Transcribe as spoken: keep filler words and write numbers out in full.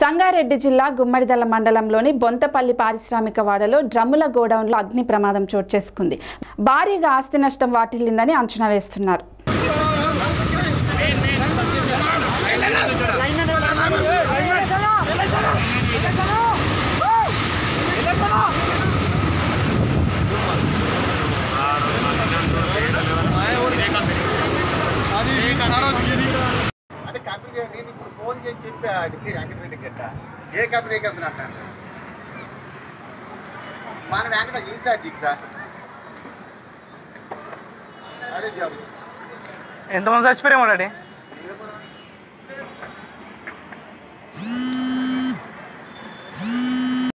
సంగారెడ్డి జిల్లా గుమ్మడిదల మండలంలోని బొంతపల్లి పారిశ్రామిక వాడలో డ్రమ్ముల గోడౌన్లో అగ్ని ప్రమాదం చోటు చేసుకుంది. భారీగా ఆస్తి నష్టం వాటిల్లిందని అంచనా వేస్తున్నారు. ఫోన్ చేసి చెప్పా వెంకటరెడ్డి గట్ట ఏ కంపెనీ కంపెనీ అంటాను మన వెంకట ఇన్ఛార్జికి సార్ అదే జాబ్ ఎంతమంది చచ్చిపోయామో డాడీ.